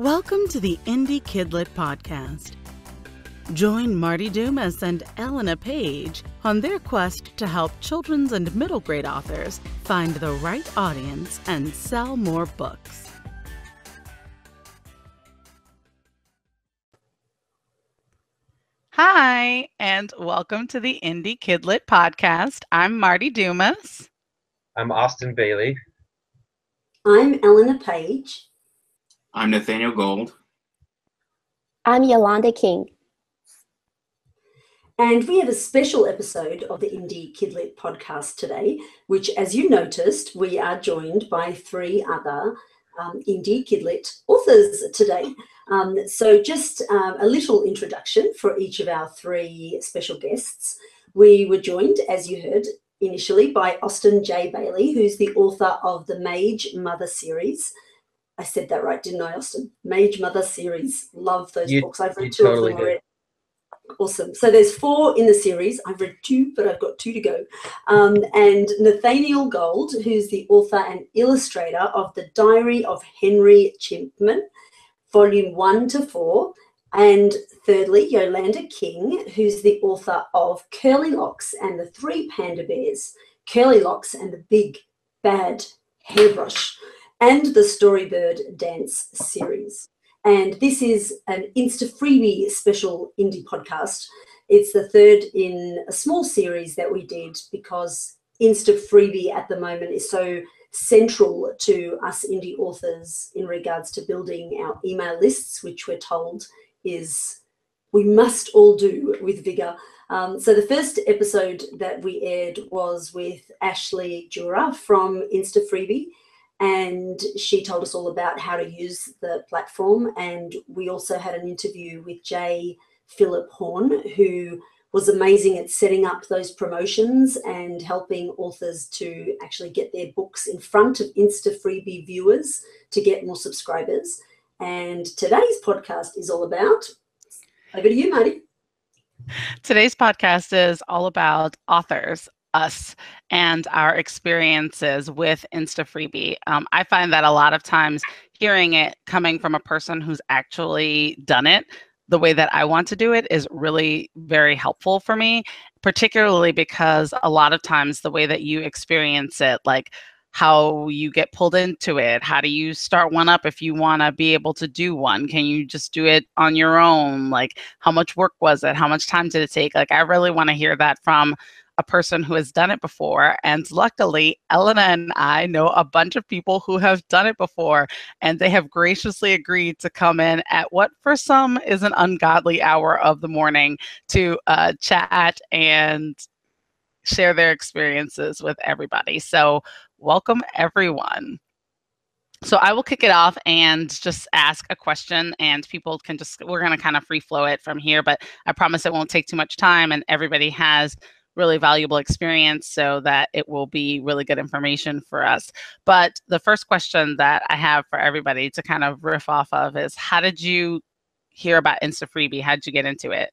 Welcome to the Indie KidLit podcast. Join Marty Dumas and Elena Page on their quest to help children's and middle grade authors find the right audience and sell more books. Hi, and welcome to the Indie KidLit podcast. I'm Marty Dumas. I'm Austin Bailey. I'm Elena Page. I'm Nathaniel Gold. I'm Yolanda King. And we have a special episode of the Indie KidLit podcast today, which, as you noticed, we are joined by three other Indie KidLit authors today. A little introduction for each of our three special guests. We were joined, as you heard, initially by Austin J. Bailey, who's the author of the Mage Mother series. I said that right, didn't I, Austin? Mage Mother series. Love those books. I've read two of them already. Awesome. So there's four in the series. I've read two, but I've got two to go. And Nathaniel Gold, who's the author and illustrator of The Diary of Henry Chimpman, Volume 1 to 4. And thirdly, Yolanda King, who's the author of Curly Locks and the Three Panda Bears, Curly Locks and the Big Bad Hairbrush, and the Storybird Dance series. And this is an InstaFreebie special indie podcast. It's the third in a small series that we did because InstaFreebie at the moment is so central to us indie authors in regards to building our email lists, which we're told is we must all do with vigor. So the first episode that we aired was with Ashley Jura from InstaFreebie. And she told us all about how to use the platform. And we also had an interview with Jay Phillip Horn, who was amazing at setting up those promotions and helping authors to actually get their books in front of InstaFreebie viewers to get more subscribers. And today's podcast is all about, over to you, Marty. Today's podcast is all about authors, us, and our experiences with InstaFreebie. I find that a lot of times hearing it coming from a person who's actually done it the way that I want to do it is really very helpful for me, particularly because a lot of times the way that you experience it, like how you get pulled into it, how do you start one up if you want to be able to do one? Can you just do it on your own? Like, how much work was it? How much time did it take? Like, I really want to hear that from a person who has done it before. And luckily, Elena and I know a bunch of people who have done it before, and they have graciously agreed to come in at what for some is an ungodly hour of the morning to chat and share their experiences with everybody. So welcome, everyone. So I will kick it off and just ask a question, and people can just, we're going to kind of free flow it from here, but I promise it won't take too much time, and everybody has really valuable experience so that it will be really good information for us. But the first question that I have for everybody to kind of riff off of is, how did you hear about InstaFreebie? How did you get into it?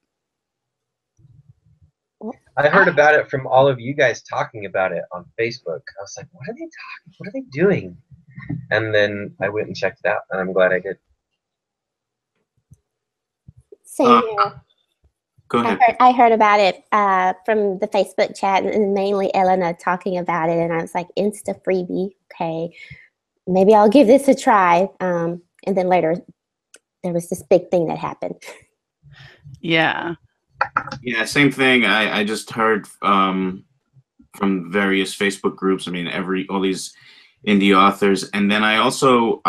I heard about it from all of you guys talking about it on Facebook. I was like, what are they talking? What are they doing? And then I went and checked it out, and I'm glad I did. Same here. Go ahead. I heard about it from the Facebook chat, and mainly Elena talking about it, and I was like, InstaFreebie, okay, maybe I'll give this a try. And then later, there was this big thing that happened. Yeah. Yeah, same thing. I just heard from various Facebook groups. I mean, all these indie authors, and then I also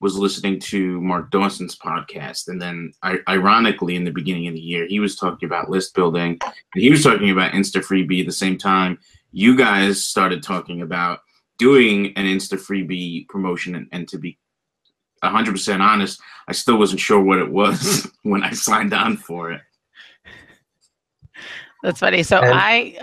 was listening to Mark Dawson's podcast, and then ironically, in the beginning of the year, he was talking about list building, and he was talking about InstaFreebie. At the same time, you guys started talking about doing an InstaFreebie promotion, and to be 100% honest, I still wasn't sure what it was when I signed on for it. That's funny. So I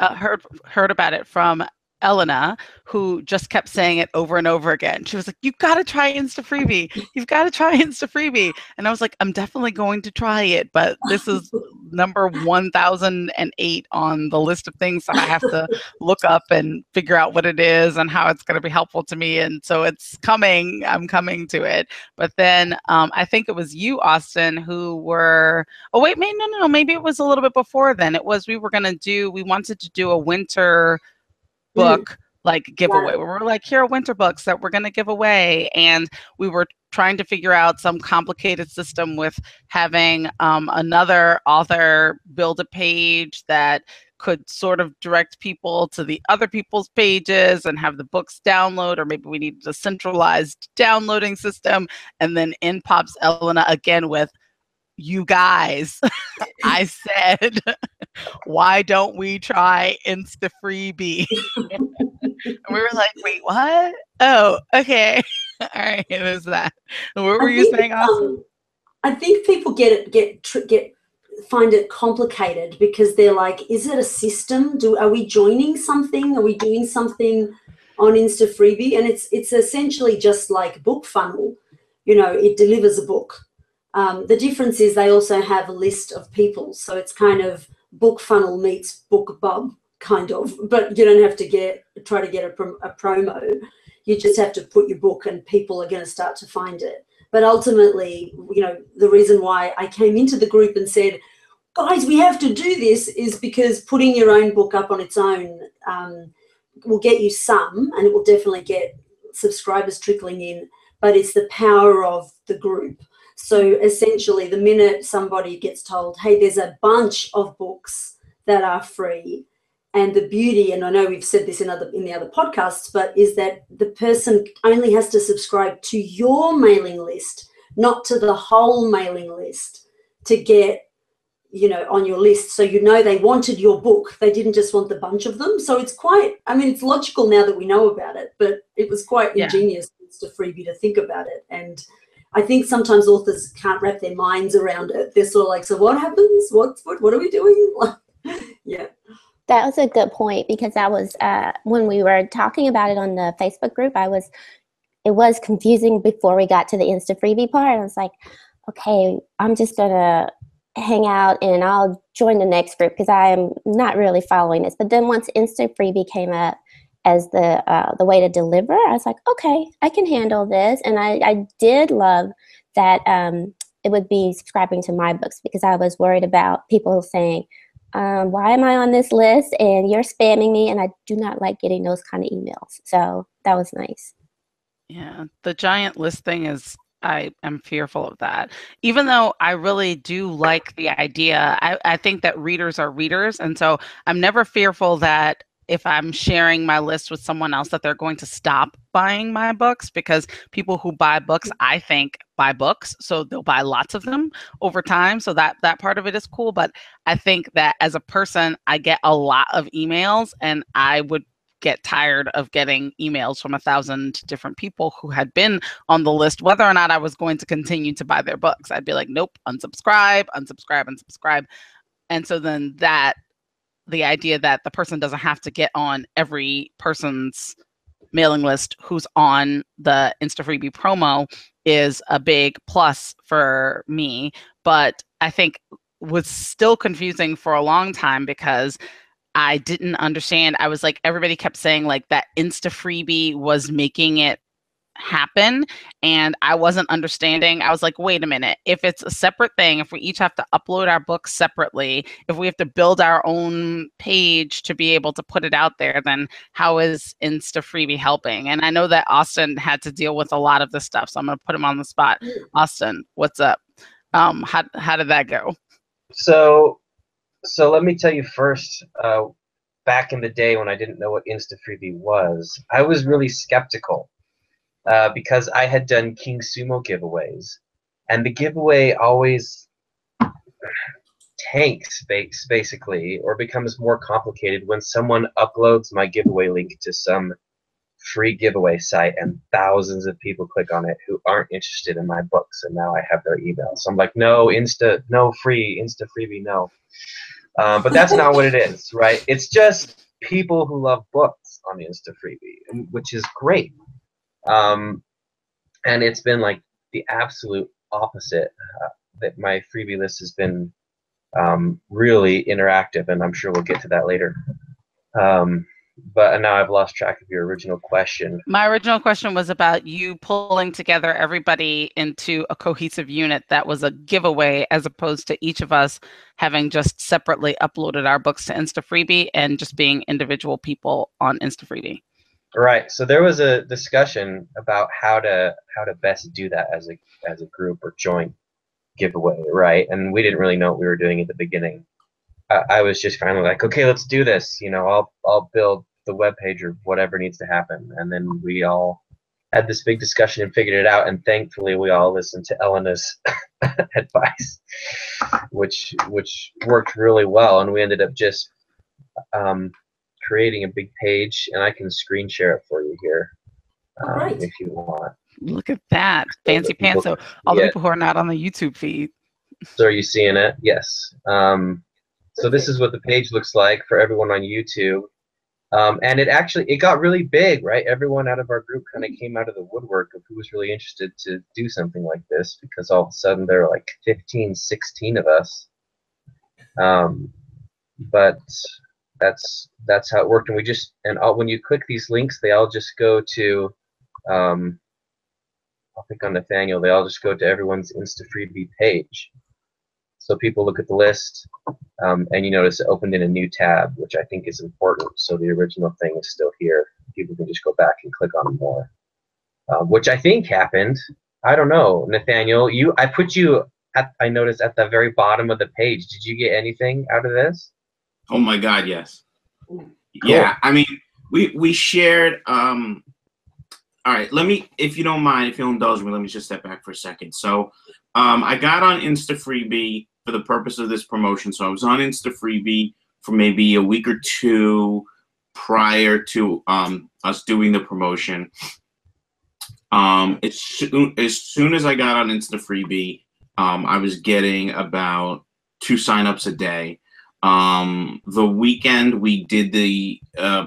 heard about it from Elena, who just kept saying it over and over again. She was like, you've got to try InstaFreebie. You've got to try InstaFreebie. And I was like, I'm definitely going to try it, but this is number 1008 on the list of things that I have to look up and figure out what it is and how it's going to be helpful to me. And so it's coming, I'm coming to it. But then I think it was you, Austin, who were, oh wait, maybe, no, maybe it was a little bit before then. It was, we wanted to do a winter book like giveaway. Yeah. We're like, here are winter books that we're going to give away, and we were trying to figure out some complicated system with having another author build a page that could sort of direct people to the other people's pages and have the books download, or maybe we needed a centralized downloading system. And then in pops Elena again with, you guys, I said, why don't we try InstaFreebie? And we were like, wait, what? Oh, okay. All right, it was that. And what were you saying, Austin? I think people find it complicated because they're like, is it a system? Are we joining something? Are we doing something on InstaFreebie? And it's essentially just like BookFunnel. You know, it delivers a book. The difference is they also have a list of people, so it's kind of BookFunnel meets BookBub, kind of. But you don't have to try to get a promo. You just have to put your book, and people are going to start to find it. But ultimately, you know, the reason why I came into the group and said, "Guys, we have to do this," is because putting your own book up on its own will get you some, and it will definitely get subscribers trickling in. But it's the power of the group. So essentially, the minute somebody gets told, hey, there's a bunch of books that are free, and the beauty, and I know we've said this in the other podcasts, but is that the person only has to subscribe to your mailing list, not to the whole mailing list, to get, you know, on your list. So, you know, they wanted your book. They didn't just want the bunch of them. So it's quite, I mean, it's logical now that we know about it, but it was quite ingenious to InstaFreebie to think about it. And I think sometimes authors can't wrap their minds around it. They're sort of like, so what happens? What are we doing? Yeah. That was a good point, because that was when we were talking about it on the Facebook group, it was confusing before we got to the InstaFreebie part. I was like, okay, I'm just going to hang out and I'll join the next group because I'm not really following this. But then once InstaFreebie came up as the way to deliver, I was like, okay, I can handle this. And I did love that it would be subscribing to my books, because I was worried about people saying, why am I on this list? And you're spamming me, and I do not like getting those kind of emails. So that was nice. Yeah, the giant list thing is, I am fearful of that. Even though I really do like the idea, I think that readers are readers. And so I'm never fearful that if I'm sharing my list with someone else that they're going to stop buying my books, because people who buy books, I think, buy books. So they'll buy lots of them over time. So that part of it is cool. But I think that as a person, I get a lot of emails, and I would get tired of getting emails from 1,000 different people who had been on the list, whether or not I was going to continue to buy their books. I'd be like, nope, unsubscribe, unsubscribe, unsubscribe. And so then the idea that the person doesn't have to get on every person's mailing list who's on the InstaFreebie promo is a big plus for me, but I think was still confusing for a long time because I didn't understand. I was like, everybody kept saying like that InstaFreebie was making it happen, and I wasn't understanding. I was like, wait a minute, if it's a separate thing, if we each have to upload our books separately, if we have to build our own page to be able to put it out there, then how is InstaFreebie helping? And I know that Austin had to deal with a lot of this stuff, so I'm going to put him on the spot. Austin, what's up? How did that go? So let me tell you first, back in the day when I didn't know what InstaFreebie was, I was really skeptical. Because I had done King Sumo giveaways, and the giveaway always tanks basically, or becomes more complicated when someone uploads my giveaway link to some free giveaway site and thousands of people click on it who aren't interested in my books, and now I have their email. So I'm like, no InstaFreebie, no. But that's not what it is, right? It's just people who love books. on the InstaFreebie, which is great. And it's been like the absolute opposite, that my freebie list has been really interactive, and I'm sure we'll get to that later. But now I've lost track of your original question. My original question was about you pulling together everybody into a cohesive unit that was a giveaway, as opposed to each of us having just separately uploaded our books to InstaFreebie and just being individual people on InstaFreebie. Right. So there was a discussion about how to best do that as a group or joint giveaway, right? And we didn't really know what we were doing at the beginning. I was just finally like, okay, let's do this. You know, I'll build the webpage or whatever needs to happen. And then we all had this big discussion and figured it out. And thankfully, we all listened to Elena's advice, which worked really well. And we ended up just creating a big page. And I can screen share it for you here, right, if you want. Look at that. Fancy pants. So all the people who are not on the YouTube feed. So are you seeing it? Yes. So this is what the page looks like for everyone on YouTube. And it got really big, right? Everyone out of our group kind of came out of the woodwork of who was really interested to do something like this, because all of a sudden there were like 15, 16 of us. But that's how it worked. And we just, when you click these links, they all just go to, I'll pick on Nathaniel, they all just go to everyone's InstaFreebie page. So people look at the list, and you notice it opened in a new tab, which I think is important. So the original thing is still here. People can just go back and click on more, which I think happened. I don't know, Nathaniel. I put you, I noticed, at the very bottom of the page. Did you get anything out of this? Oh, my God, yes. Cool. Yeah, I mean, we shared. All right, let me, if you don't mind, if you'll indulge me, let me just step back for a second. So I got on InstaFreebie for the purpose of this promotion. So I was on InstaFreebie for maybe a week or two prior to us doing the promotion. As soon as I got on InstaFreebie, I was getting about 2 signups a day. The weekend we did the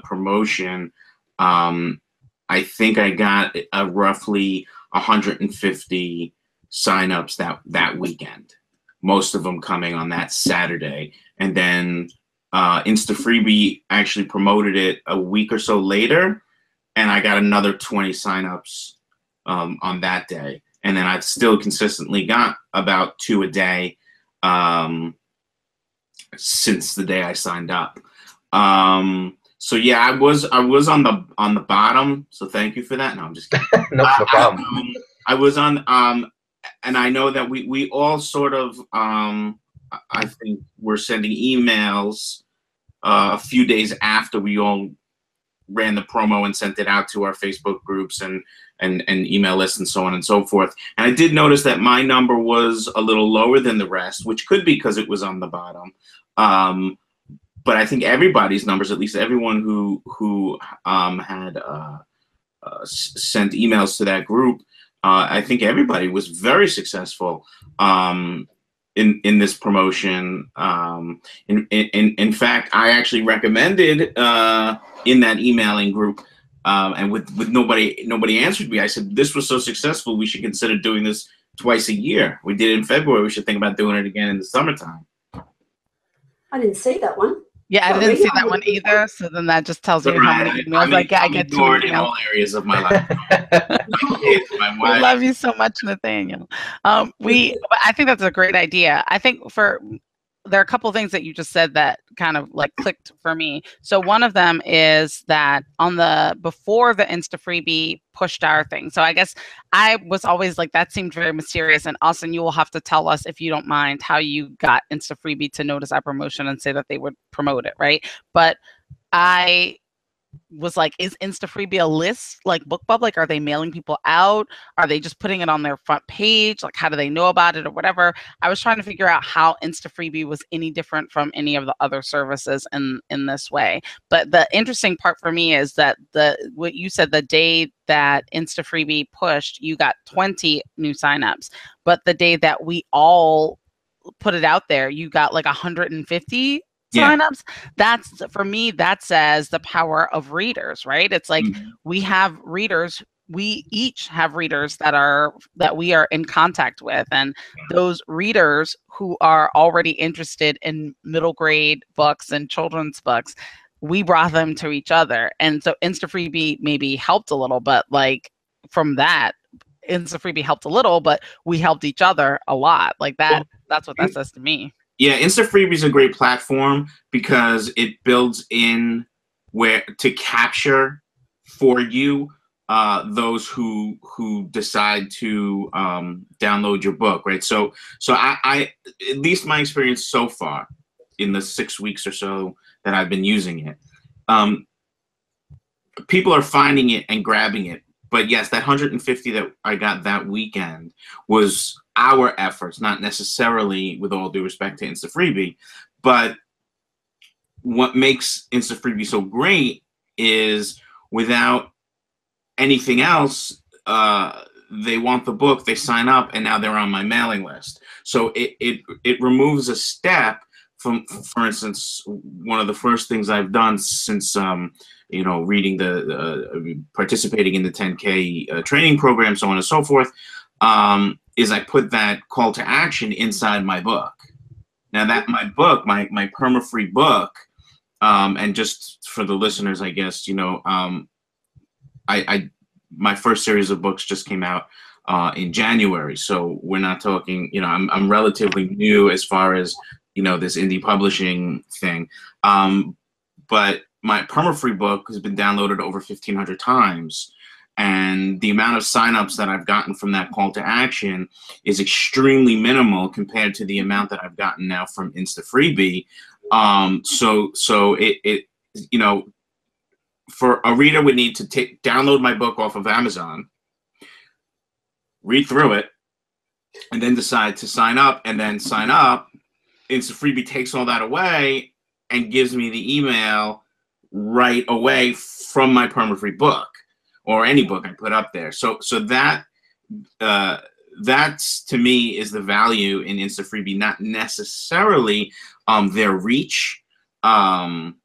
promotion, I think I got roughly 150 signups that weekend. Most of them coming on that Saturday, and then InstaFreebie actually promoted it a week or so later, and I got another 20 signups on that day, and then I've still consistently got about 2 a day since the day I signed up. So yeah, I was on the bottom. So thank you for that. No, I'm just kidding. No problem. I was on, and I know that we all sort of, I think we're sending emails a few days after we all ran the promo and sent it out to our Facebook groups and email lists and so on and so forth. And I did notice that my number was a little lower than the rest, which could be because it was on the bottom. But I think everybody's numbers, at least everyone who had sent emails to that group, I think everybody was very successful in this promotion. In fact, I actually recommended in that emailing group, and with nobody answered me. I said, this was so successful, we should consider doing this twice a year. We did it in February. We should think about doing it again in the summertime. I didn't see that one. Yeah, I didn't see that one either. So then that just tells me how many emails I get to in all areas of my life. We love you so much, Nathaniel. I think that's a great idea. I think there are a couple things that you just said that kind of like clicked for me. So one of them is that before the InstaFreebie pushed our thing. So I guess I was always like, that seemed very mysterious. And Austin, you will have to tell us, if you don't mind, how you got InstaFreebie to notice our promotion and say that they would promote it, right? But I was like, is InstaFreebie a list like BookBub? Like, are they mailing people out? Are they just putting it on their front page? Like, how do they know about it or whatever? I was trying to figure out how InstaFreebie was any different from any of the other services in this way. But the interesting part for me is that what you said, the day that InstaFreebie pushed, you got 20 new signups. But the day that we all put it out there, you got like 150 signups. That's, for me, that says the power of readers, right? It's like we have readers. We each have readers that we are in contact with, and those readers who are already interested in middle grade books and children's books, we brought them to each other. And so InstaFreebie maybe helped a little, but like from that, InstaFreebie helped a little, but we helped each other a lot. Like that, that's what that says to me. Yeah, InstaFreebie is a great platform because it builds in where to capture for you those who decide to download your book, right? So I at least my experience so far in the 6 weeks or so that I've been using it, people are finding it and grabbing it. But yes, that 150 that I got that weekend was our efforts, not necessarily, with all due respect to InstaFreebie, but what makes InstaFreebie so great is without anything else, they want the book, they sign up, and now they're on my mailing list. So it removes a step from, for instance, one of the first things I've done since you know, reading participating in the 10K training program, so on and so forth, is I put that call to action inside my book. Now that my book, my perma-free book, and just for the listeners, I guess, you know, my first series of books just came out in January, so we're not talking, you know, I'm relatively new as far as, you know, this indie publishing thing, but my perma-free book has been downloaded over 1,500 times, and the amount of signups that I've gotten from that call to action is extremely minimal compared to the amount that I've gotten now from InstaFreebie. So it you know, for a reader would need to download my book off of Amazon, read through it, and then decide to sign up, and then sign up. InstaFreebie takes all that away and gives me the email right away from my perma-free book or any book I put up there. So that that's, to me, is the value in InstaFreebie, not necessarily their reach. You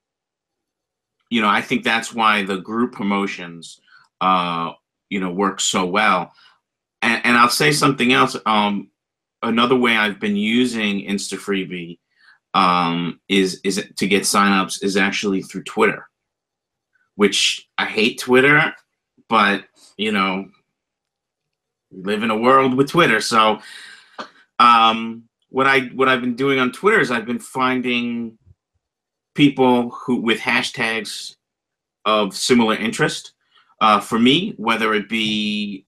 know, I think that's why the group promotions, you know, work so well. And I'll say something else. Another way I've been using InstaFreebie is to get signups is actually through Twitter, which I hate Twitter, but you know, we live in a world with Twitter. So what I've been doing on Twitter is I've been finding people who with hashtags of similar interest for me, whether it be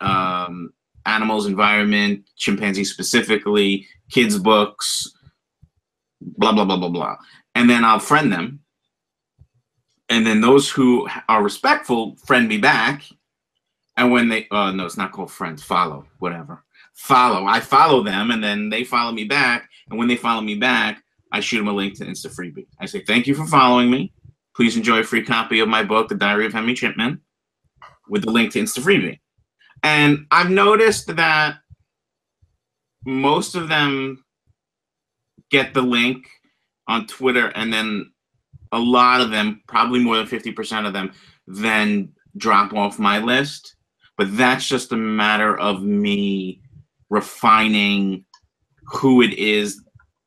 animals, environment, chimpanzee specifically, kids books, blah, blah, blah, blah, blah. And then I'll friend them. And then those who are respectful friend me back. And when they, no, it's not called friends, follow, whatever. Follow, I follow them and then they follow me back. And when they follow me back, I shoot them a link to InstaFreebie. I say, thank you for following me. Please enjoy a free copy of my book, The Diary of Henry Chimpman, with the link to InstaFreebie. And I've noticed that most of them get the link on Twitter, and then a lot of them, probably more than 50% of them, then drop off my list. But that's just a matter of me refining who it is,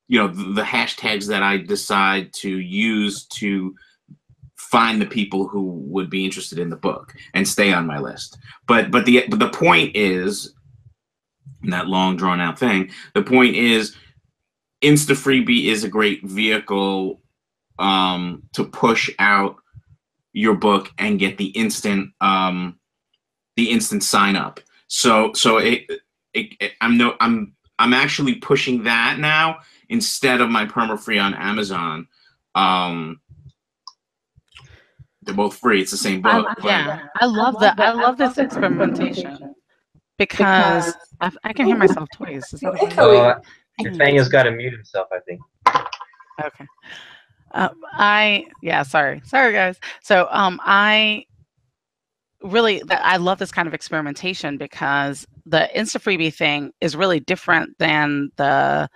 you know, the hashtags that I decide to use to find the people who would be interested in the book and stay on my list. But the point is, in that long drawn out thing, the point is InstaFreebie is a great vehicle to push out your book and get the instant sign up. So I'm actually pushing that now instead of my perma-free on Amazon. They're both free. It's the same book. I love this experimentation because I can hear myself twice. Is that Nathaniel's got to mute himself, I think. Okay. Sorry guys. So I really, I love this kind of experimentation because the InstaFreebie thing is really different than the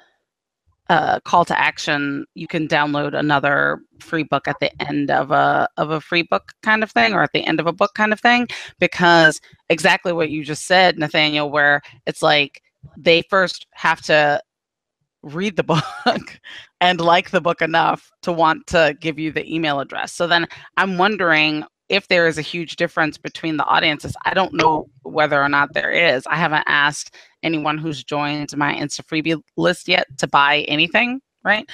call to action, you can download another free book at the end of a free book kind of thing, or at the end of a book kind of thing, because exactly what you just said, Nathaniel, where it's like they first have to read the book and like the book enough to want to give you the email address. So then I'm wondering if there is a huge difference between the audiences. I don't know whether or not there is. I haven't asked anyone who's joined my InstaFreebie list yet to buy anything, right?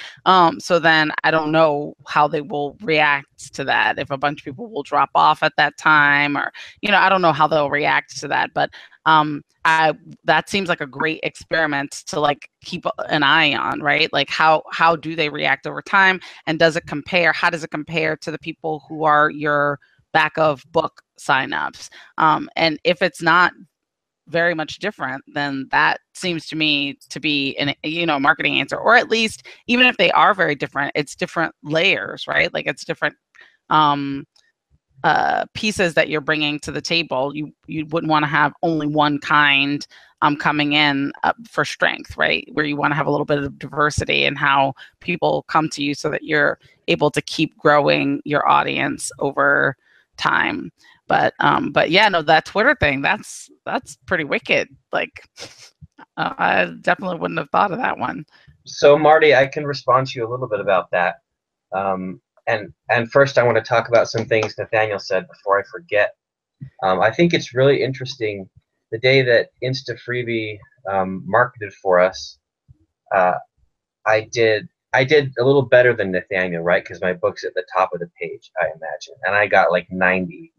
So then I don't know how they will react to that, if a bunch of people will drop off at that time, or, you know, I don't know how they'll react to that, but that seems like a great experiment to like keep an eye on, right? Like how do they react over time, and does it compare? How does it compare to the people who are your back of book signups? And if it's not very much different, then that seems to me to be an, you know, marketing answer. Or at least, even if they are very different, it's different layers, right? Like it's different pieces that you're bringing to the table. You wouldn't want to have only one kind coming in for strength, right? Where you want to have a little bit of diversity in how people come to you, so that you're able to keep growing your audience over time. But yeah, no, that Twitter thing, that's pretty wicked. Like, I definitely wouldn't have thought of that one. So Marty, I can respond to you a little bit about that. And first I want to talk about some things Nathaniel said before I forget. I think it's really interesting, the day that InstaFreebie marketed for us, I did a little better than Nathaniel, right? Because my book's at the top of the page, I imagine. And I got like 90.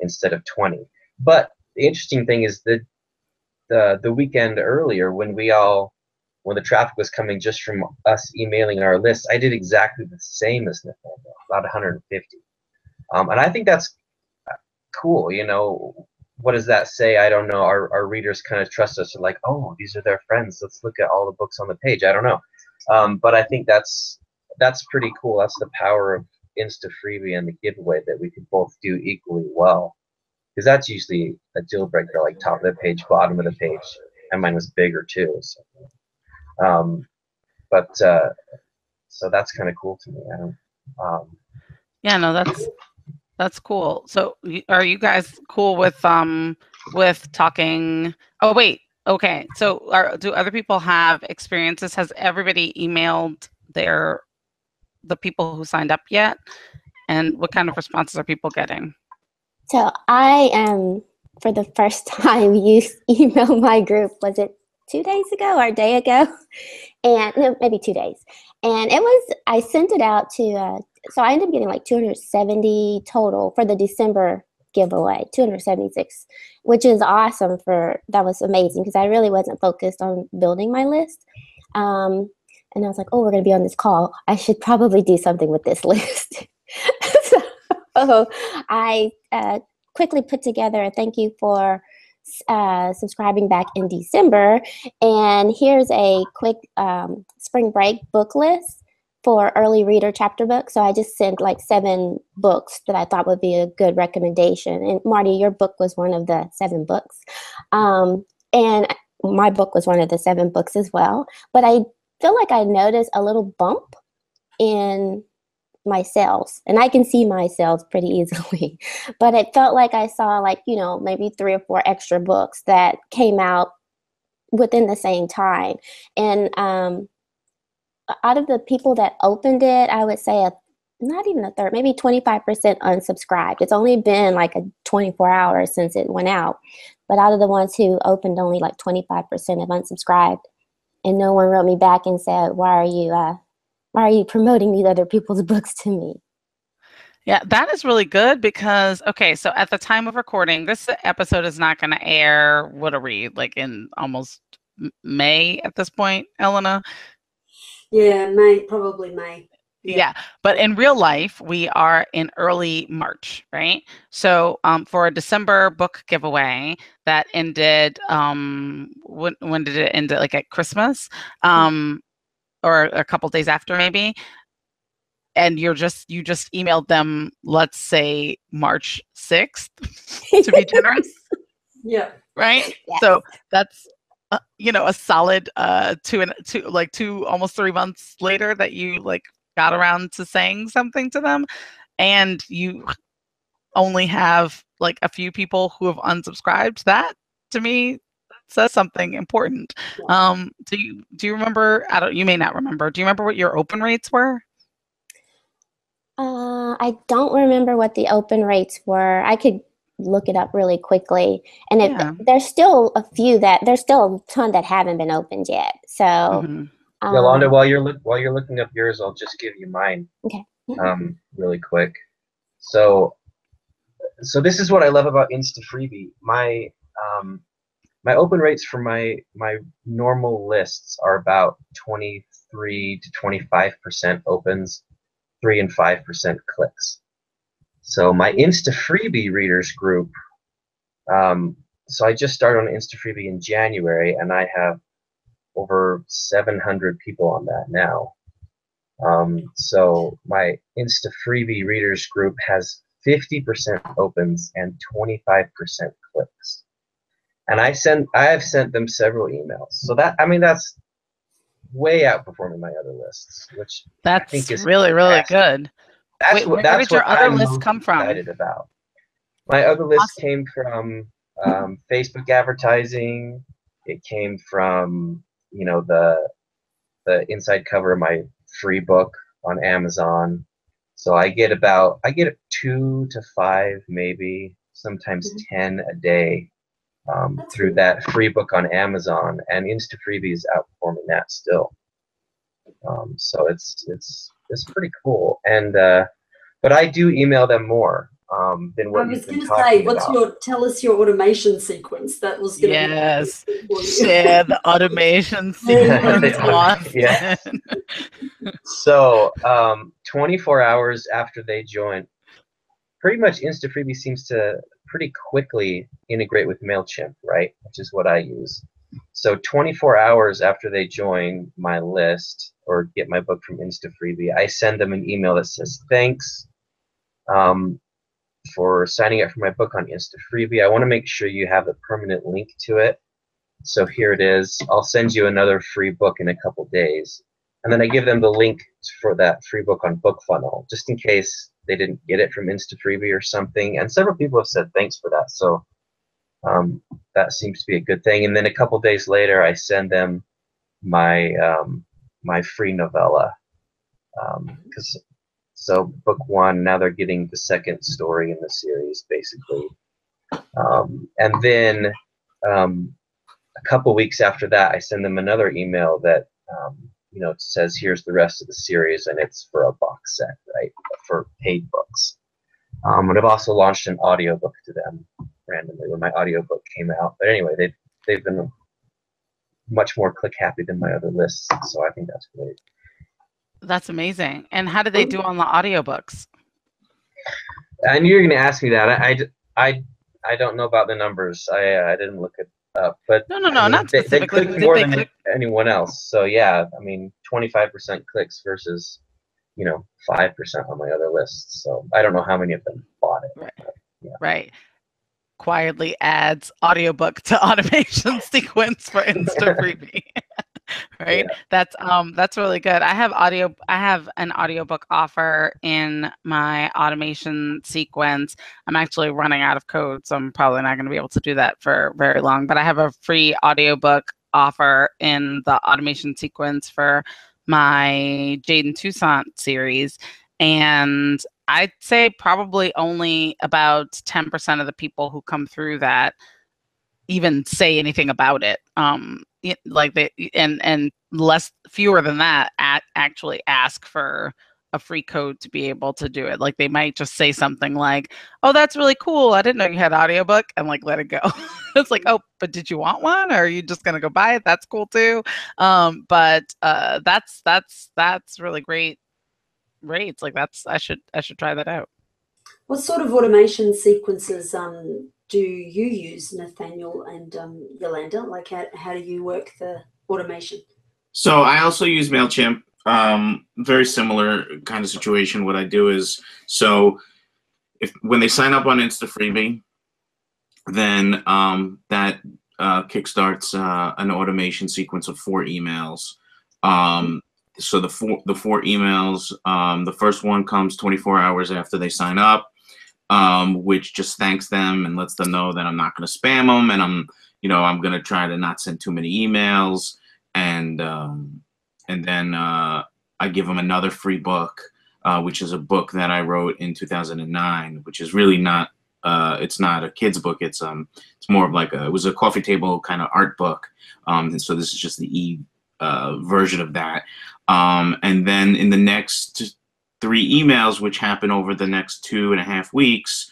Instead of 20. But the interesting thing is that the weekend earlier, when the traffic was coming just from us emailing our list, I did exactly the same as Nathaniel, about 150. And I think that's cool. You know, what does that say? I don't know. Our readers kind of trust us. They're like, oh, these are their friends. Let's look at all the books on the page. I don't know. But I think that's pretty cool. That's the power of InstaFreebie and the giveaway, that we could both do equally well, because that's usually a deal breaker, like top of the page, bottom of the page, and mine was bigger too. So, so that's kind of cool to me. Yeah, no, that's cool. So, are you guys cool with talking? Oh wait, okay. So, do other people have experiences? Has everybody emailed the people who signed up yet, and what kind of responses are people getting? So I for the first time used email my group. Was it 2 days ago or a day ago? And no, maybe 2 days. And it was, I sent it out to so I ended up getting like 270 total for the December giveaway, 276, which is awesome. That was amazing, because I really wasn't focused on building my list. And I was like, oh, we're going to be on this call. I should probably do something with this list. So I quickly put together a thank you for subscribing back in December. And here's a quick spring break book list for early reader chapter books. So I just sent like 7 books that I thought would be a good recommendation. And Marty, your book was one of the 7 books. And my book was one of the 7 books as well. But I feel like I noticed a little bump in my sales, and I can see my sales pretty easily, but it felt like I saw, like, you know, maybe 3 or 4 extra books that came out within the same time. And out of the people that opened it, I would say not even a third, maybe 25% unsubscribed. It's only been like 24 hours since it went out, but out of the ones who opened, only like 25% have unsubscribed. And no one wrote me back and said, why are you promoting these other people's books to me? Yeah, that is really good, because, okay, so at the time of recording, this episode is not going to air, what are we, like in almost May at this point, Elena? Yeah, probably May. Yeah, but in real life, we are in early March, right? So for a December book giveaway that ended, when did it end? Like at Christmas, or a couple days after maybe. And you just emailed them, let's say March 6th, to be generous. Yeah. Right? Yeah. So that's you know, a solid 2, almost 3 months later that you like got around to saying something to them, and you only have like a few people who have unsubscribed, that to me says something important. Do you remember, you may not remember, do you remember what your open rates were? I don't remember what the open rates were. I could look it up really quickly. And if, yeah, there's still a few that, there's still a ton that haven't been opened yet. So, Yolanda, while you're looking up yours, I'll just give you mine. Okay. Really quick. So this is what I love about InstaFreebie. My open rates for my normal lists are about 23 to 25% opens, 3 and 5% clicks. So my InstaFreebie readers group, so I just started on InstaFreebie in January, and I have over 700 people on that now. So my InstaFreebie readers group has 50% opens and 25% clicks. And I have sent them several emails. So that, I mean, that's way outperforming my other lists, which I think is really, really good. That's wait, where did your other list come from? Excited about. My other list came from Facebook advertising. It came from, you know, the inside cover of my free book on Amazon. So I get 2 to 5, maybe sometimes 10 a day through that free book on Amazon, and InstaFreebie is outperforming that still. So it's pretty cool. And but I do email them more than what you've been talking about. I was going to say, tell us your automation sequence. That was going to be share the automation sequence. Yeah. So 24 hours after they join, pretty much InstaFreebie seems to pretty quickly integrate with MailChimp, right? Which is what I use. So 24 hours after they join my list or get my book from InstaFreebie, I send them an email that says, thanks for signing up for my book on InstaFreebie. I want to make sure you have a permanent link to it. So here it is. I'll send you another free book in a couple days. And then I give them the link for that free book on BookFunnel, just in case they didn't get it from InstaFreebie or something. And several people have said thanks for that. So that seems to be a good thing. And then a couple days later, I send them my my free novella. So book 1, now they're getting the second story in the series, basically. And then a couple weeks after that, I send them another email that you know, it says, here's the rest of the series, and it's for a box set, right, for paid books. And I've also launched an audiobook to them randomly when my audiobook came out. But anyway, they've been much more click happy than my other lists, so I think that's great. That's amazing. And how did they do on the audiobooks? I knew you were going to ask me that. I don't know about the numbers. I didn't look at but no, I mean, not specifically. They click more than anyone else. So yeah, I mean, 25% clicks versus, you know, 5% on my other lists. So I don't know how many of them bought it. Right. But, yeah. Right. Quietly adds audiobook to automation sequence for InstaFreebie. Right. Yeah. That's really good. I have an audiobook offer in my automation sequence. I'm actually running out of code, so I'm probably not going to be able to do that for very long, but I have a free audiobook offer in the automation sequence for my Jaden Toussaint series. And I'd say probably only about 10% of the people who come through that even say anything about it. Like they, and fewer than that actually ask for a free code to be able to do it. Like they might just say something like, oh, that's really cool, I didn't know you had audiobook, and like let it go. It's like, oh, but did you want one, or are you just gonna go buy it? That's cool too. But that's really great rates. Like that's, I should try that out. What sort of automation sequences do you use, Nathaniel and Yolanda? Like how do you work the automation? So I also use MailChimp, very similar kind of situation. What I do is, so when they sign up on InstaFreebie, then that kickstarts an automation sequence of 4 emails. So the four emails, the first one comes 24 hours after they sign up, which just thanks them and lets them know that I'm not going to spam them, and I'm going to try to not send too many emails. And then I give them another free book, which is a book that I wrote in 2009, which is really not it's not a kid's book. It's more of like it was a coffee table kind of art book. And so this is just the version of that. And then in the next 3 emails, which happen over the next 2.5 weeks,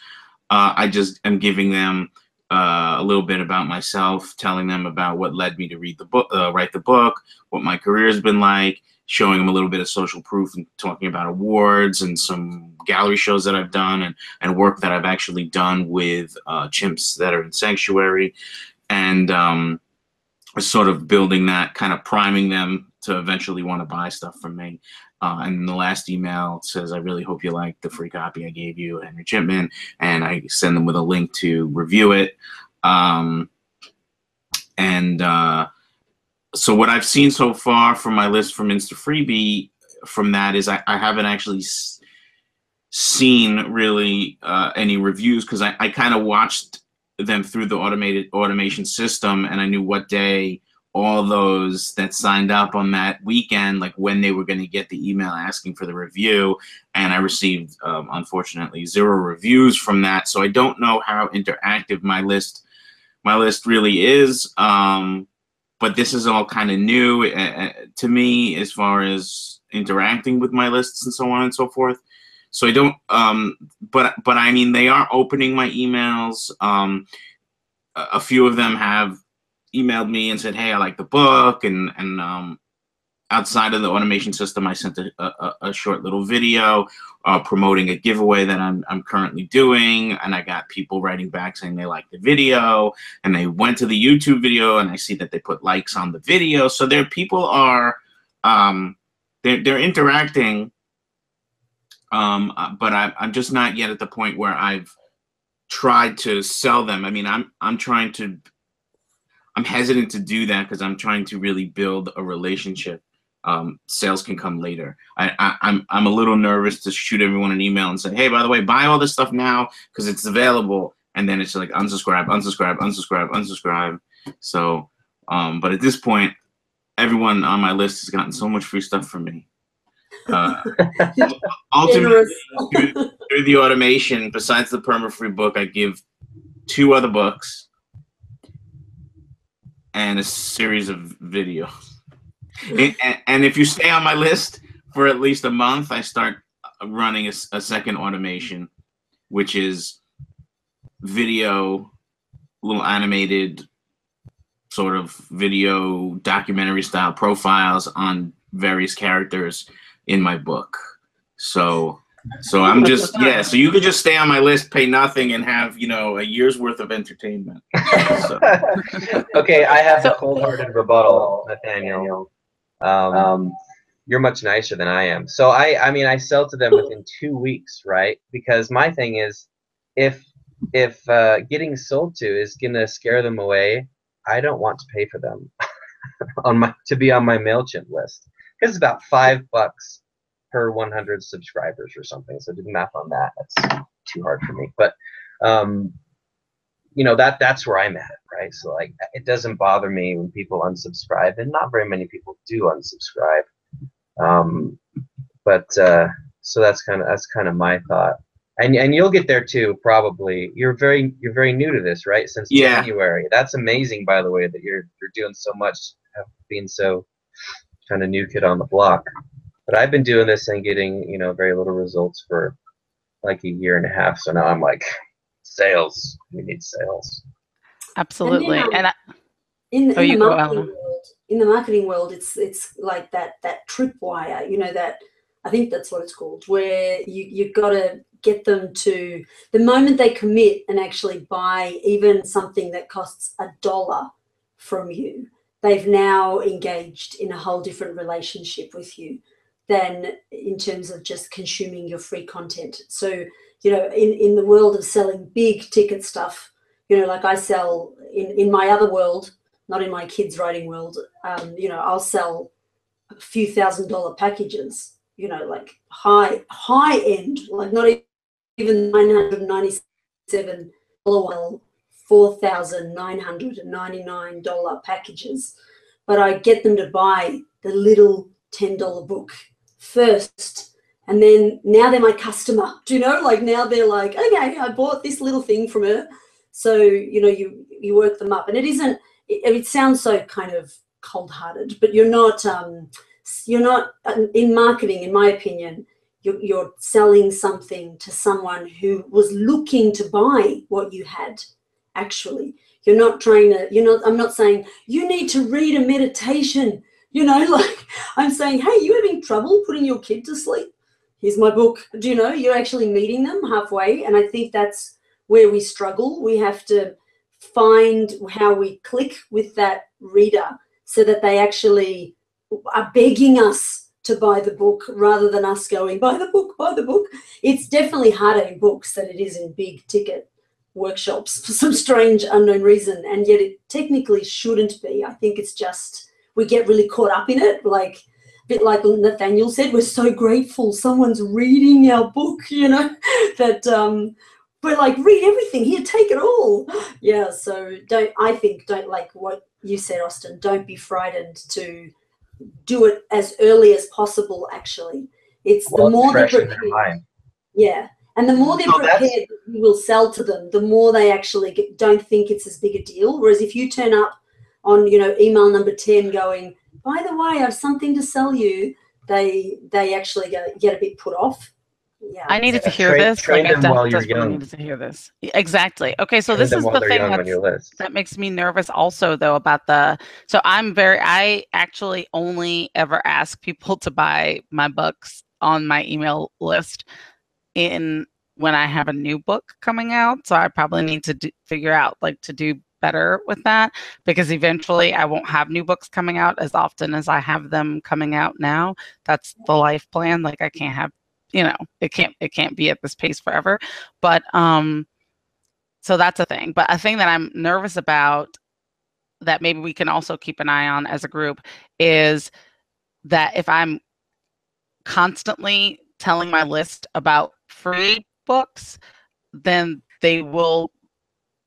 I just am giving them a little bit about myself, telling them about what led me to read the book, write the book, what my career has been like, showing them a little bit of social proof and talking about awards and some gallery shows that I've done and work that I've actually done with chimps that are in sanctuary. And sort of building that, kind of priming them to eventually want to buy stuff from me. And the last email says, I really hope you liked the free copy I gave you, Henry Chimpman, and I send them with a link to review it. So what I've seen so far from my list from InstaFreebie from that is I haven't actually seen really any reviews, because I kind of watched them through the automation system, and I knew what day all those that signed up on that weekend, like when they were going to get the email asking for the review, and I received unfortunately 0 reviews from that. So I don't know how interactive my list really is, but this is all kind of new to me as far as interacting with my lists and so on and so forth. So I don't, but I mean, they are opening my emails. A few of them have emailed me and said, hey, I like the book. And outside of the automation system, I sent a short little video promoting a giveaway that I'm currently doing. And I got people writing back saying they like the video, and they went to the YouTube video, and I see that they put likes on the video. So there, people are, they're interacting. But I'm just not yet at the point where I've tried to sell them. I mean, I'm hesitant to do that because I'm trying to really build a relationship. Sales can come later. I'm a little nervous to shoot everyone an email and say, hey, by the way, buy all this stuff now because it's available. And then it's like unsubscribe, unsubscribe, unsubscribe, unsubscribe. So, but at this point, everyone on my list has gotten so much free stuff from me. Ultimately, through the automation, besides the perma-free book, I give 2 other books and a series of videos. And if you stay on my list for at least a month, I start running a second automation, which is video, little animated sort of video documentary style profiles on various characters in my book. So I'm just, yeah, so you could just stay on my list, pay nothing, and have, you know, a year's worth of entertainment. So. Okay, I have a cold-hearted rebuttal, Nathaniel. You're much nicer than I am. So I mean, I sell to them within 2 weeks, right? Because my thing is, if getting sold to is gonna scare them away, I don't want to pay for them to be on my MailChimp list. It's about $5 per 100 subscribers or something. So do the math on that. That's too hard for me. But you know, that's where I'm at, right? So like, it doesn't bother me when people unsubscribe, and not very many people do unsubscribe. So that's kind of my thought. And you'll get there too, probably. You're very new to this, right? Since January. That's amazing, by the way, that you're doing so much, being so kind of new kid on the block. But I've been doing this and getting, you know, very little results for like a 1.5 years. So now I'm like, sales. We need sales. Absolutely. In the marketing world, it's like that tripwire. You know, that I think that's what it's called, where you've got to get them to the moment they commit and actually buy even something that costs $1 from you. They've now engaged in a whole different relationship with you than in terms of just consuming your free content. So, you know, in the world of selling big ticket stuff, you know, like I sell in my other world, not in my kids' writing world, you know, I'll sell a few $1,000 packages, you know, like high end, like not even $997, $4,999 packages, but I get them to buy the little $10 book first, and then now they're my customer. Do you know? Like now they're like, okay, I bought this little thing from her. So, you know, you work them up, and it isn't. It sounds so kind of cold-hearted, but you're not in marketing, in my opinion. You're selling something to someone who was looking to buy what you had. Actually, you're not trying to. I'm not saying you need to read a meditation. You know, like I'm saying, hey, you having trouble putting your kid to sleep? Here's my book. Do you know? You're actually meeting them halfway, and I think that's where we struggle. We have to find how we click with that reader so that they actually are begging us to buy the book rather than us going, buy the book, buy the book. It's definitely harder in books than it is in big ticket workshops for some strange unknown reason, and yet it technically shouldn't be. I think it's just we get really caught up in it, like a bit like Nathaniel said, we're so grateful someone's reading our book, you know, that we're like, read everything, here, take it all. Yeah, so don't, like what you said, Austin, don't be frightened to do it as early as possible, actually. It's the more they're prepared. Yeah, and the more they're prepared, you will sell to them, the more they actually don't think it's as big a deal. Whereas if you turn up on, you know, email number 10 going, by the way, I have something to sell you, they actually get a bit put off. Yeah. I needed to hear this. Train them while you're young. I needed to hear this. Exactly. Okay, so this is the thing that makes me nervous also, though, about the, so I actually only ever ask people to buy my books on my email list when I have a new book coming out. So I probably need to figure out like to do better with that, because eventually I won't have new books coming out as often as I have them coming out now. That's the life plan. Like I can't have, you know, it can't be at this pace forever. But so that's a thing. But a thing that I'm nervous about that maybe we can also keep an eye on as a group is that if I'm constantly telling my list about free books, then they will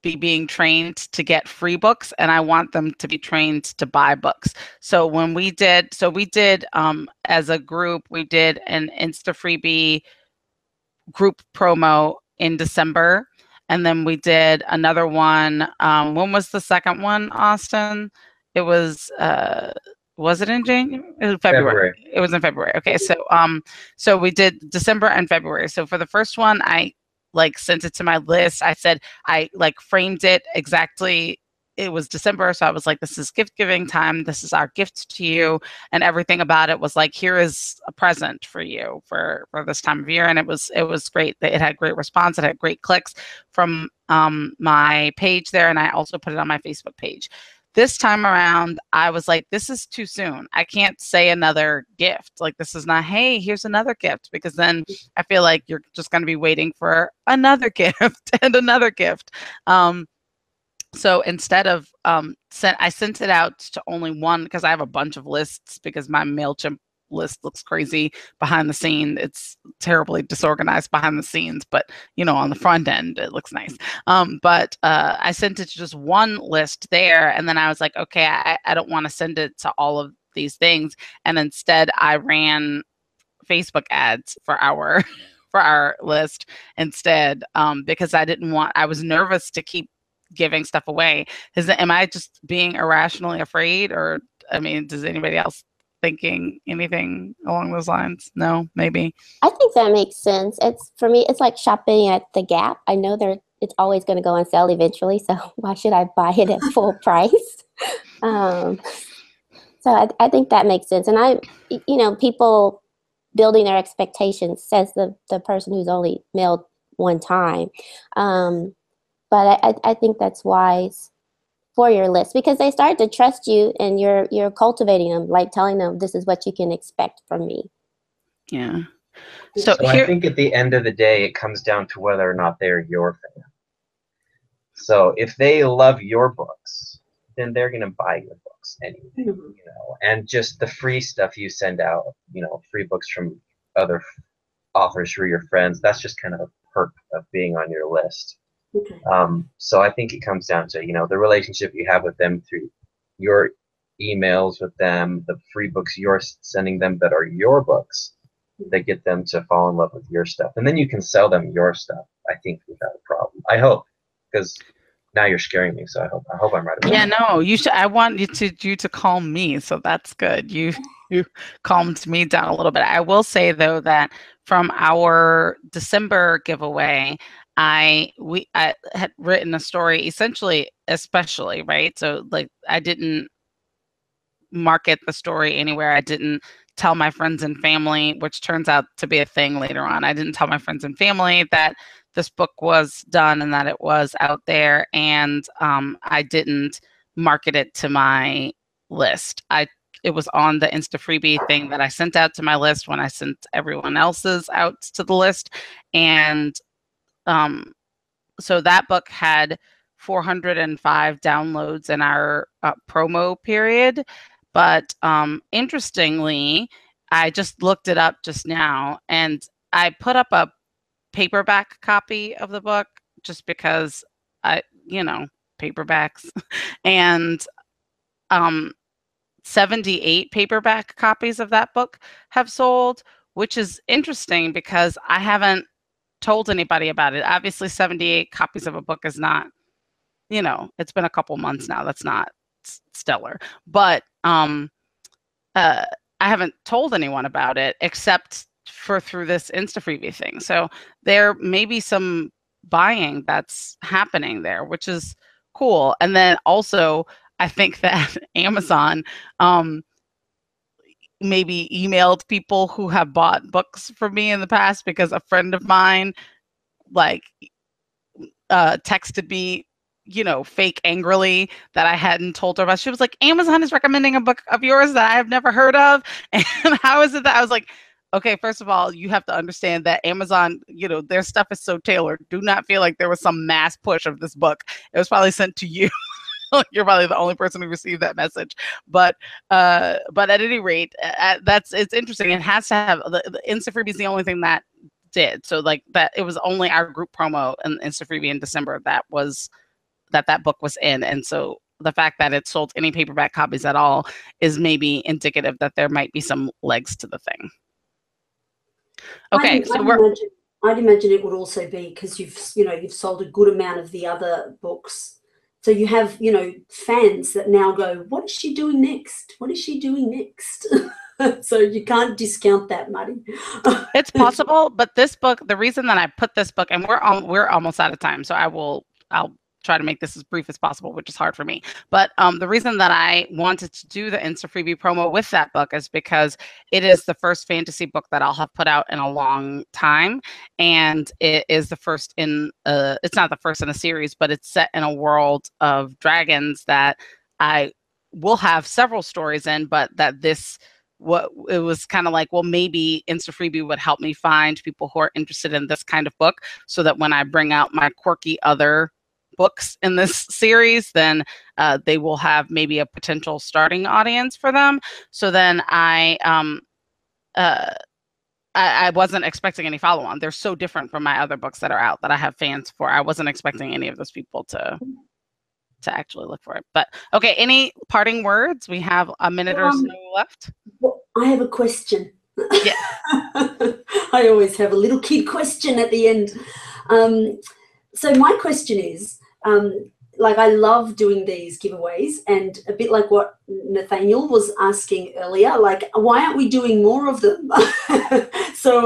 be being trained to get free books, and I want them to be trained to buy books. So when we did, as a group, we did an InstaFreebie group promo in December, and then we did another one. When was the second one, Austin? It was it in January? It was February. It was in February. Okay, so so we did December and February. So for the first one, I sent it to my list. I said, I like framed it exactly. It was December. So I was like, this is gift giving time. This is our gift to you. And everything about it was like, here is a present for you for this time of year. And it was great. It had great response. It had great clicks from my page there. And I also put it on my Facebook page. This time around, I was like, this is too soon. I can't say another gift. Like, this is not, hey, here's another gift, because then I feel like you're just going to be waiting for another gift and another gift. So instead of, I sent it out to only one, because I have a bunch of lists, because my MailChimp list looks crazy behind the scene. It's terribly disorganized behind the scenes, but you know, on the front end, it looks nice. But I sent it to just one list there. And then I was like, okay, I don't want to send it to all of these things. And instead I ran Facebook ads for our list instead, because I was nervous to keep giving stuff away. Am I just being irrationally afraid? Or, I mean, does anybody else thinking anything along those lines? No, maybe. I think that makes sense. It's, for me, it's like shopping at the Gap. I know it's always going to go on sale eventually, so why should I buy it at full price? So I think that makes sense. And you know, people building their expectations, says the person who's only mailed one time. But I think that's wise for your list, because they start to trust you, and you're cultivating them, like telling them this is what you can expect from me. Yeah. So I think at the end of the day, it comes down to whether or not they're your fan. So if they love your books, then they're going to buy your books anyway, you know. And just the free stuff you send out, you know, free books from other authors through your friends, that's just kind of a perk of being on your list. Okay. So I think it comes down to, you know, the relationship you have with them through your emails with them, the free books you're sending them that are your books, that get them to fall in love with your stuff. And then you can sell them your stuff, I think, without a problem. I hope, because now you're scaring me, so I hope I'm right about that. Yeah, no, you should. I want you to calm me, so that's good. You calmed me down a little bit. I will say though that from our December giveaway, I had written a story essentially, especially, right? So like I didn't market the story anywhere. I didn't tell my friends and family, which turns out to be a thing later on. I didn't tell my friends and family that this book was done and that it was out there, and I didn't market it to my list. It was on the InstaFreebie thing that I sent out to my list when I sent everyone else's out to the list. And so that book had 405 downloads in our promo period. But interestingly, I just looked it up just now, and I put up a paperback copy of the book just because paperbacks and 78 paperback copies of that book have sold, which is interesting because I haven't told anybody about it. Obviously 78 copies of a book is not, you know, it's been a couple months now. That's not stellar, but I haven't told anyone about it except through this InstaFreebie thing. So there may be some buying that's happening there, which is cool. And then also I think that Amazon maybe emailed people who have bought books from me in the past, because a friend of mine like texted me, you know, fake angrily that I hadn't told her about. She was like, Amazon is recommending a book of yours that I have never heard of. And how is it that I was like, okay, first of all, you have to understand that Amazon, you know, their stuff is so tailored. Do not feel like there was some mass push of this book. It was probably sent to you. You're probably the only person who received that message. But at any rate, it's interesting. It has to have, the InstaFreebie is the only thing that did. So like that, it was only our group promo and InstaFreebie in December that was, that book was in. And so the fact that it sold any paperback copies at all is maybe indicative that there might be some legs to the thing. Okay, I'd imagine it would also be because you've sold a good amount of the other books, so you have fans that now go, what is she doing next? What is she doing next? So you can't discount that, Marty. It's possible, but this book, the reason that I put this book, and we're almost out of time, so I'll try to make this as brief as possible, which is hard for me. But the reason that I wanted to do the InstaFreebie promo with that book is because it is the first fantasy book that I'll have put out in a long time. And it is the first in, it's not the first in a series, but it's set in a world of dragons that I will have several stories in, but that this, what it was kind of like, well, maybe InstaFreebie would help me find people who are interested in this kind of book, so that when I bring out my quirky other books in this series, then they will have maybe a potential starting audience for them. So then I wasn't expecting any follow-on. They're so different from my other books that are out that I have fans for. I wasn't expecting any of those people to actually look for it. But okay, any parting words? We have a minute or so left. I have a question. Yeah. I always have a little kid question at the end. So my question is, like, I love doing these giveaways, and a bit like what Nathaniel was asking earlier, like, why aren't we doing more of them? So,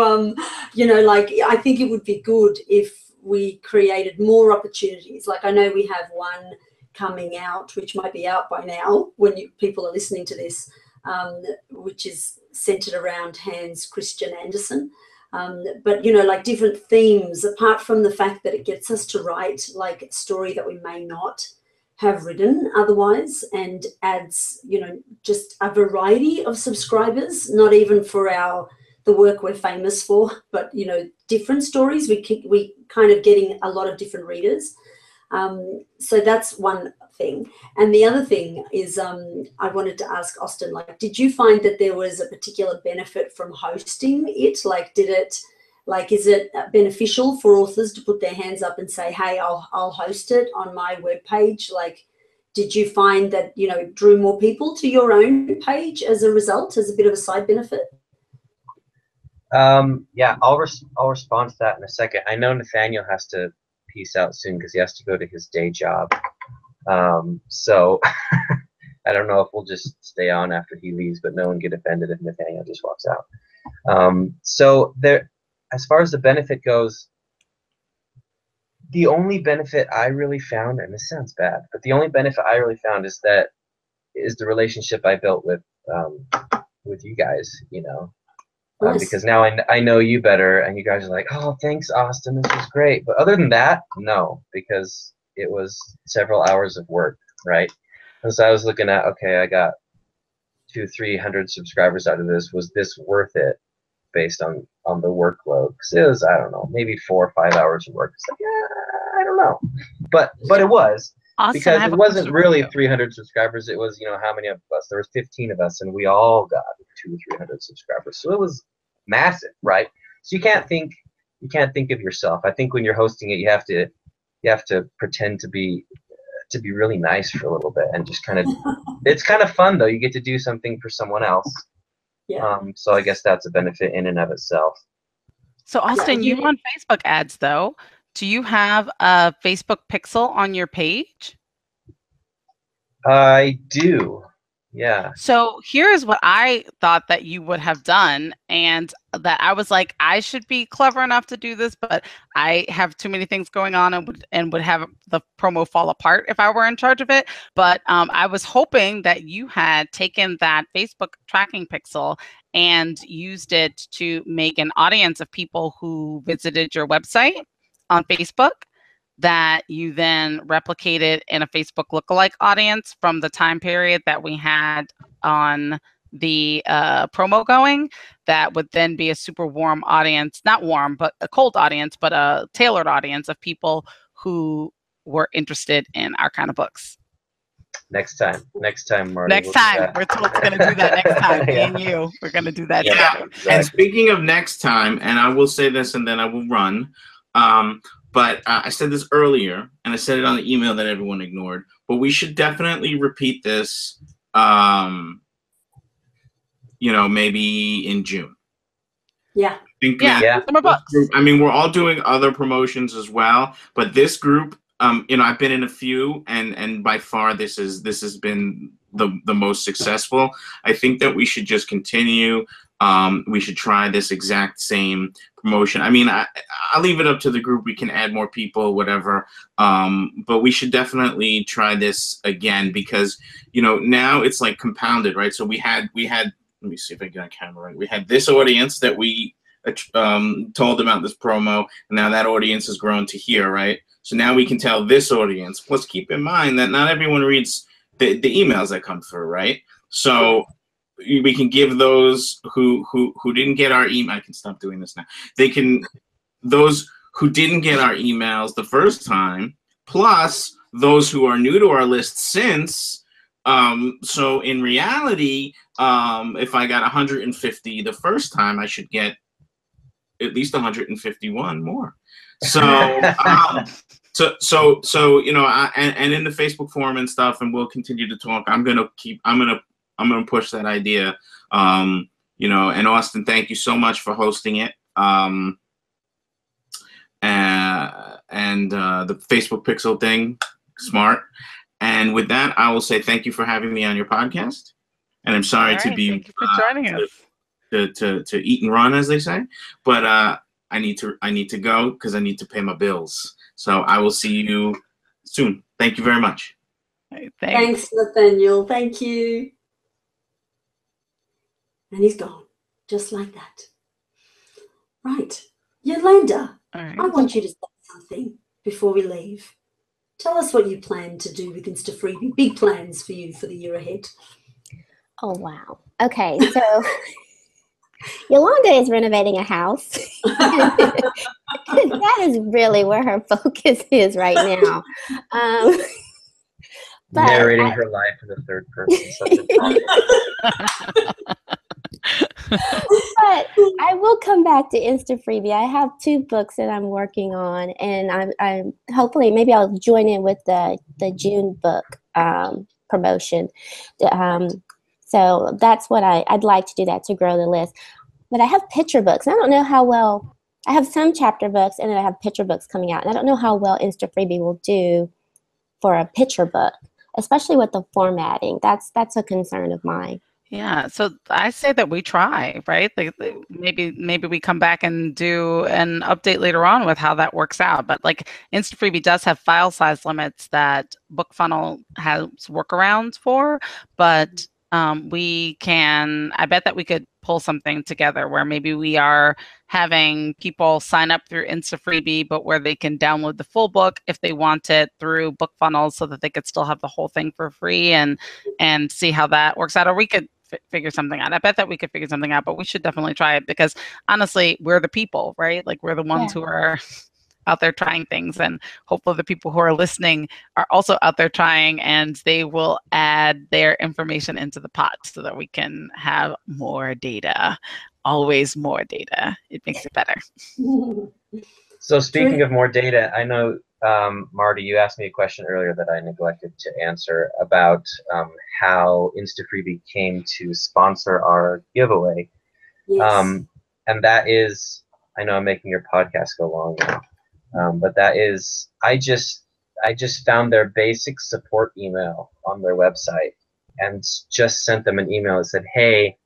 like, I think it would be good if we created more opportunities. Like, I know we have one coming out, which might be out by now when people are listening to this, which is centered around Hans Christian Andersen. But, like different themes, apart from the fact that it gets us to write like a story that we may not have written otherwise, and adds, just a variety of subscribers, not even for the work we're famous for, but, different stories. We kind of getting a lot of different readers. So that's one thing. And the other thing is I wanted to ask Austin, like, did you find that there was a particular benefit from hosting it? Like, did it, like, is it beneficial for authors to put their hands up and say, hey, I'll host it on my webpage? Like, did you find that, you know, it drew more people to your own page as a result, as a bit of a side benefit? Yeah, I'll respond to that in a second. I know Nathaniel has to peace out soon because he has to go to his day job. So I don't know if we'll just stay on after he leaves, but no one get offended if Nathaniel just walks out. So there, as far as the benefit goes, the only benefit I really found, and this sounds bad, but the only benefit I really found is that is the relationship I built with you guys, you know. Because now I know you better, and you guys are like, oh, thanks, Austin, this is great. But other than that, no, because it was several hours of work, right? And so I was looking at, okay, I got 200-300 subscribers out of this. Was this worth it based on the workload? Because it was, I don't know, maybe 4 or 5 hours of work. It's like, yeah, I don't know. But it was. Austin, because it wasn't really 300 subscribers. It was, you know, how many of us? There was 15 of us, and we all got 200-300 subscribers. So it was massive, right? So you can't think of yourself. I think when you're hosting it, you have to pretend to be really nice for a little bit, and just kind of it's kind of fun though. You get to do something for someone else. Yeah. So I guess that's a benefit in and of itself. So Austin, you run Facebook ads though. Do you have a Facebook pixel on your page? I do, yeah. So here's what I thought that you would have done, and that I was like, I should be clever enough to do this, but I have too many things going on and would have the promo fall apart if I were in charge of it. But I was hoping that you had taken that Facebook tracking pixel and used it to make an audience of people who visited your website on Facebook, that you then replicated in a Facebook lookalike audience from the time period that we had on the promo going, that would then be a super warm audience, not warm, but a cold audience, but a tailored audience of people who were interested in our kind of books. Next time, Marty. Next time. We're going to do that next time, me and you. We're going to do that together. Exactly. And speaking of next time, and I will say this and then I will run, but I said this earlier, and I said it on the email that everyone ignored, but we should definitely repeat this, you know, maybe in June. Yeah. I mean, we're all doing other promotions as well, but this group, you know, I've been in a few, and by far this has been the most successful. I think that we should just continue. We should try this exact same promotion. I mean, I'll leave it up to the group. We can add more people, whatever. But we should definitely try this again, because, you know, now it's like compounded, right? So we had, let me see if I get on camera right. We had this audience that we told about this promo, and now that audience has grown to here, right? So now we can tell this audience. Plus, keep in mind that not everyone reads the emails that come through, right? So we can give those who didn't get our email. I can stop doing this now. Those who didn't get our emails the first time, plus those who are new to our list since. So in reality, if I got 150 the first time, I should get at least 151 more. So, so you know, and in the Facebook forum and stuff, and we'll continue to talk. I'm gonna push that idea, you know. And Austin, thank you so much for hosting it. And the Facebook Pixel thing, smart. And with that, I will say thank you for having me on your podcast. And I'm sorry to be thank you for joining us. To eat and run, as they say. But I need to go because I need to pay my bills. So I will see you soon. Thank you very much. Right, thanks, Nathaniel. Thank you. And he's gone, just like that. Right. Yolanda, I want you to say something before we leave. Tell us what you plan to do with InstaFreebie. Big plans for you for the year ahead. Oh, wow. Okay, so Yolanda is renovating a house. That is really where her focus is right now. Narrating her life in the third person. But I will come back to InstaFreebie. I have two books that I'm working on, and I'm hopefully maybe I'll join in with the June book promotion. So that's what I'd like to do, that to grow the list. But I have picture books. I don't know how well. I have some chapter books, and then I have picture books coming out. And I don't know how well InstaFreebie will do for a picture book, especially with the formatting. That's a concern of mine. Yeah, so I say that we try, right? Like maybe we come back and do an update later on with how that works out. But like InstaFreebie does have file size limits that BookFunnel has workarounds for, but I bet that we could pull something together where maybe we are having people sign up through InstaFreebie, but where they can download the full book if they want it through BookFunnel so that they could still have the whole thing for free and see how that works out. Or we could figure something out. I bet that we could figure something out, but we should definitely try it because honestly, we're the people, right? Like we're the ones who are out there trying things, and hopefully the people who are listening are also out there trying, and they will add their information into the pot so that we can have more data. Always more data. It makes it better. So speaking of more data, I know, Marty, you asked me a question earlier that I neglected to answer about how InstaFreebie came to sponsor our giveaway. Yes. And that is, I know I'm making your podcast go long now. But that is, I just found their basic support email on their website and just sent them an email that said, hey,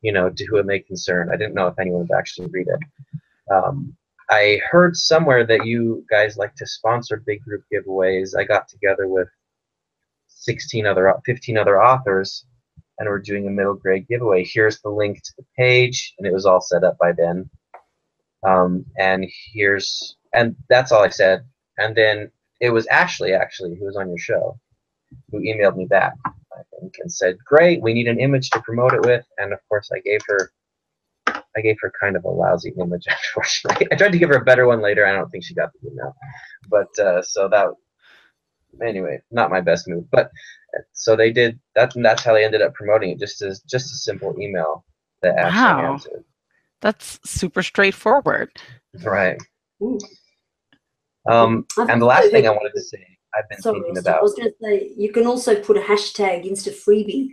you know, to whom it may concern. I didn't know if anyone would actually read it. I heard somewhere that you guys like to sponsor big group giveaways. I got together with 15 other authors, and we're doing a middle grade giveaway. Here's the link to the page, and it was all set up by then. And that's all I said. And then it was Ashley, actually, who was on your show, who emailed me back, I think, and said, great, we need an image to promote it with. And of course, I gave her kind of a lousy image, unfortunately. I tried to give her a better one later. I don't think she got the email. But so that, anyway, not my best move. But so they did that, and that's how they ended up promoting it, just a simple email that Ashley answered. That's super straightforward. Right. Ooh. And the last thing I wanted to say, I've been thinking about. I was going to say, you can also put a hashtag InstaFreebie.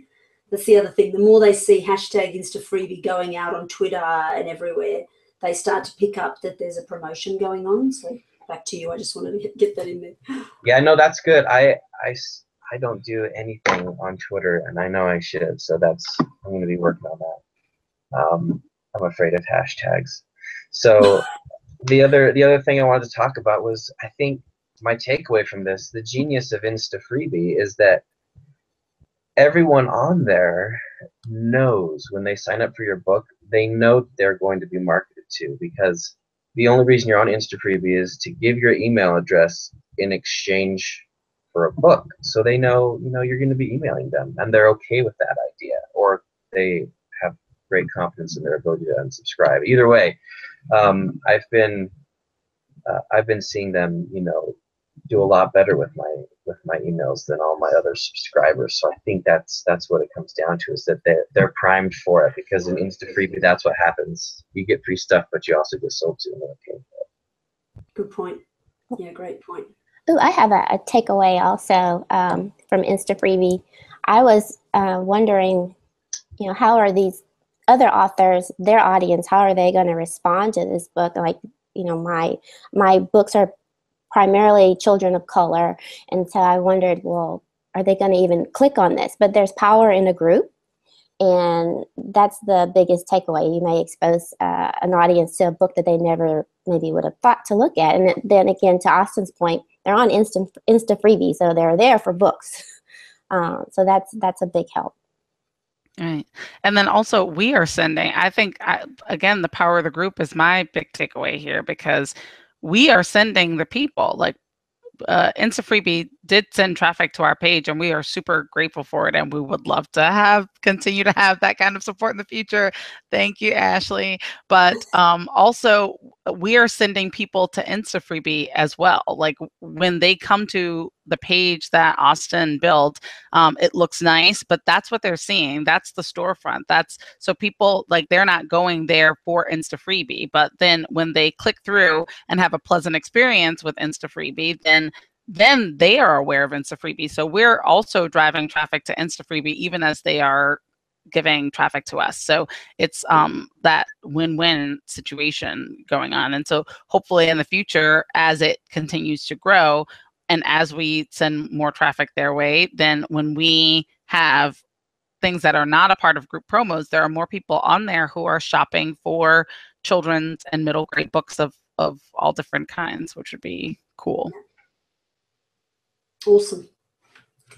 That's the other thing. The more they see hashtag InstaFreebie going out on Twitter and everywhere, they start to pick up that there's a promotion going on. So back to you. I just wanted to get that in there. Yeah, no, that's good. I don't do anything on Twitter, and I know I should. So I'm going to be working on that. I'm afraid of hashtags. So. The other thing I wanted to talk about was, I think my takeaway from this, the genius of InstaFreebie is that everyone on there knows when they sign up for your book, they know they're going to be marketed to, because the only reason you're on InstaFreebie is to give your email address in exchange for a book. So they know, you know, you're going to be emailing them, and they're okay with that idea, or they have great confidence in their ability to unsubscribe. Either way. I've been seeing them, you know, do a lot better with my emails than all my other subscribers. So I think that's what it comes down to, is that they're primed for it, because in InstaFreebie, that's what happens. You get free stuff, but you also get sold to them. Good point. Yeah, great point. Oh, I have a takeaway also from InstaFreebie. I was wondering, you know, how are these other authors, their audience, how are they going to respond to this book? Like, you know, my books are primarily children of color, and so I wondered, well, are they going to even click on this? But there's power in a group, and that's the biggest takeaway. You may expose an audience to a book that they never maybe would have thought to look at. And then again, to Austin's point, they're on InstaFreebie, so they're there for books. So that's a big help. Right. And then also we are sending, I think, again, the power of the group is my big takeaway here, because we are sending the people, like InstaFreebie did send traffic to our page, and we are super grateful for it. And we would love to have continue to have that kind of support in the future. Thank you, Ashley. But also, we are sending people to InstaFreebie as well. Like, when they come to the page that Austin built, it looks nice, but that's what they're seeing. That's the storefront. That's, so people, like, they're not going there for InstaFreebie, but then when they click through and have a pleasant experience with InstaFreebie, then they are aware of InstaFreebie. So we're also driving traffic to InstaFreebie even as they are giving traffic to us. So it's that win-win situation going on. And so hopefully in the future, as it continues to grow and as we send more traffic their way, then when we have things that are not a part of group promos, there are more people on there who are shopping for children's and middle grade books of all different kinds, which would be cool. Awesome.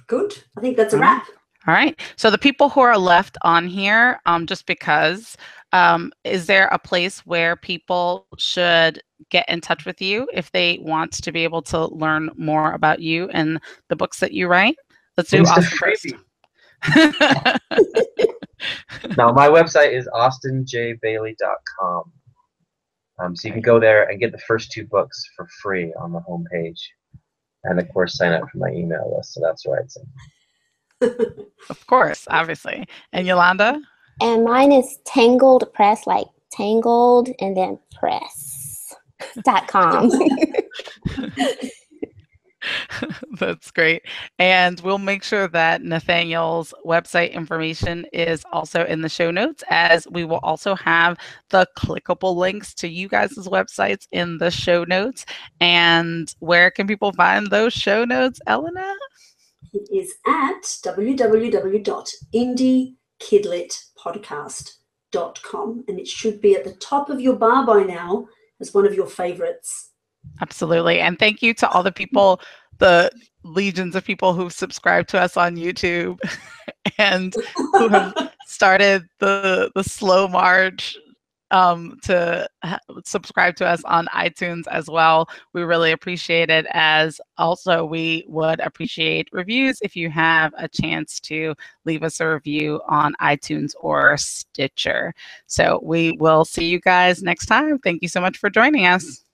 Good. I think that's a wrap. All right. So the people who are left on here, just because, is there a place where people should get in touch with you if they want to be able to learn more about you and the books that you write? Let's do Austin first. Now, my website is austinjbailey.com. So you can go there and get the first two books for free on the homepage. And of course, sign up for my email list. So that's where I'd send. Of course, obviously. And Yolanda? And mine is Tangled Press, like Tangled and then press.com. That's great. And we'll make sure that Nathaniel's website information is also in the show notes, as we will also have the clickable links to you guys' websites in the show notes. And where can people find those show notes, Elena? It is at www.indiekidlitpodcast.com. And it should be at the top of your bar by now as one of your favorites. Absolutely. And thank you to all the people, the legions of people who subscribe to us on YouTube and who have started the slow march to subscribe to us on iTunes as well. We really appreciate it, as also we would appreciate reviews if you have a chance to leave us a review on iTunes or Stitcher. So we will see you guys next time. Thank you so much for joining us.